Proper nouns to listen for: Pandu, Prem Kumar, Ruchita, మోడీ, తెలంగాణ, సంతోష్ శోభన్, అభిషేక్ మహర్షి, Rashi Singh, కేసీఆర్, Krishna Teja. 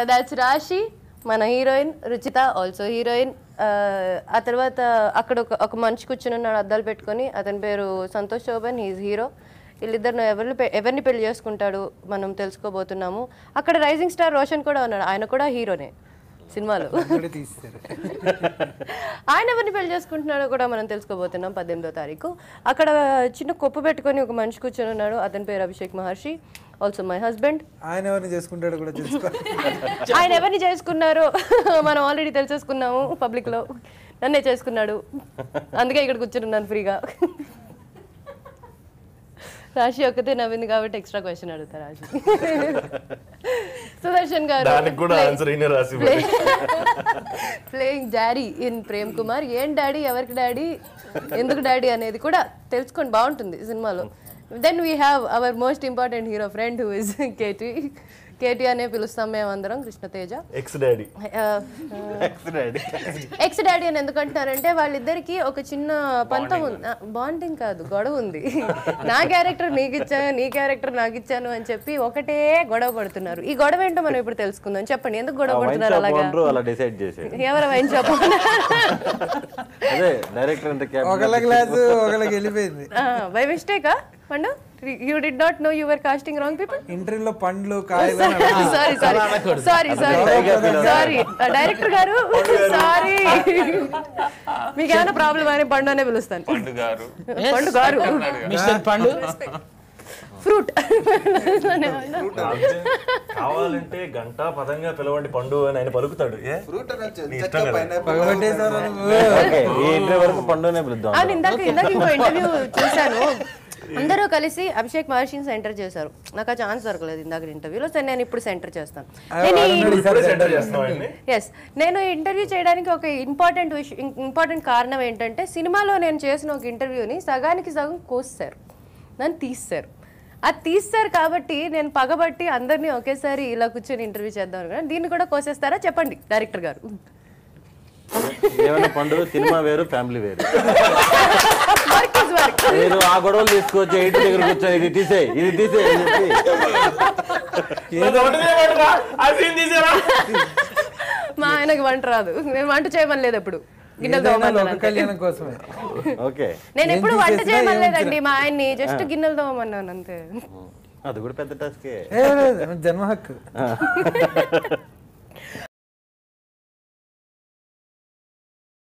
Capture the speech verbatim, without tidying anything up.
Uh, that's Rashi, mana heroine, Ruchita also heroine. ఆ తర్వాత అక్కడ ఒక మనిషి కూర్చుని ఉన్నాడు అద్దాలు పెట్టుకొని అతని పేరు సంతోష్ శోభన్ హీస్ హీరో వీళ్ళిద్దరు ఎవరిని ఎవరిని పెళ్లి చేసుకుంటాడు మనం తెలుసుకోబోతున్నాము అక్కడ రైజింగ్ స్టార్ రోషన్ కూడా ఉన్నాడు ఆయన కూడా హీరోనే సినిమాలో ఆయన ఎవరిని పెళ్లి చేసుకుంటున్నాడో కూడా మనం తెలుసుకోబోతున్నాం పద్దెనిమిదవ తారీఖు అక్కడ చిన్న కొప్పు పెట్టుకొని ఒక మనిషి కూర్చుని ఉన్నాడు అతని పేరు అభిషేక్ మహర్షి also my husband I never ni cheskuntadu kuda chesukoru I never ni cheskunnaro manu already telusukunnamu public lo nanne cheskunnadu anduke ikkada kuchununnan free ga Rashi okate navindi kabatti extra question adutha Rashi Sudarshan garu daniki kuda answer ayina Rashi playing daddy in Prem Kumar yen daddy evariki daddy enduku daddy anedi kuda telusukoni baaguntundi cinema lo Then we have our most important hero friend who is Katie. Katie ane pilustam me andaram Krishna Teja. Ex daddy. Uh, uh, ex daddy. Ex daddy ane endukuntarante valliddariki oka chinna pantam bonding kaadu godavu undi. Na character neeku ichchanu, nee character naaku ichchanu ani cheppi okate godavu padutunnaru. Ee godavu ento manam ippudu telusukundam cheppandi enduku godavu padutunnaru alaga. Avantru ala decide chesaru. Evaru wine shop owner. Ade director ante cap. Okala glass okala gelipindi. Ah by mistake ah Pandu, you did not know you were casting wrong people? Interview lo Pandu kaayala. Sorry, sorry, sorry, sorry, sorry. Director garu, sorry. Meeku emana problem ani Pandu ane pilustanu. Pandu garu. Pandu garu. Mister Pandu. Fruit. కావాలంటే గంట పదంగా పిలవండి పండు అని ఆయన పలుకుతాడు fruit వరకు పండునే పిలుద్దాం ఇందాక ఇందాక ఇంకో ఇంటర్వ్యూ చూశాను అందరూ కలిసి అభిషేక్ మహర్షిని సెంటర్ చేశారు నాకు ఆ ఛాన్స్ దొరకలేదు ఇందాక ఇంటర్వ్యూలో సరే నేను ఇప్పుడు సెంటర్ చేస్తాను ఎస్ నేను ఇంటర్వ్యూ చేయడానికి ఒక ఇంపార్టెంట్ ఇంపార్టెంట్ కారణం ఏంటంటే సినిమాలో నేను చేసిన ఒక ఇంటర్వ్యూని సగానికి సగం కోసేశారు నన్ను తీసేశారు అది తీసేశారు కాబట్టి నేను పగబట్టి అందరినీ ఒకేసారి ఇలా కూర్చొని ఇంటర్వ్యూ చేద్దాం అనుకున్నాను దీన్ని కూడా కోసేస్తారా చెప్పండి డైరెక్టర్ గారు ఏమన్నా పండు సినిమా వేరు ఫ్యామిలీ వేరు మీరు ఆ గొడవలు తీసుకొచ్చి ఎయిట్ దగ్గర కూర్చొని ఇది తీసే ఇది తీసే మా ఆయనకు వంట రాదు నేను వంట చేయమని లేదు అప్పుడు నేను ఎప్పుడు వంట చేయమని లేదండి మా ఆయన్ని జస్ట్ గిన్నెలు తోమన్నాను అంతే అది కూడా పెద్ద టాస్కే జన్మ హక్కు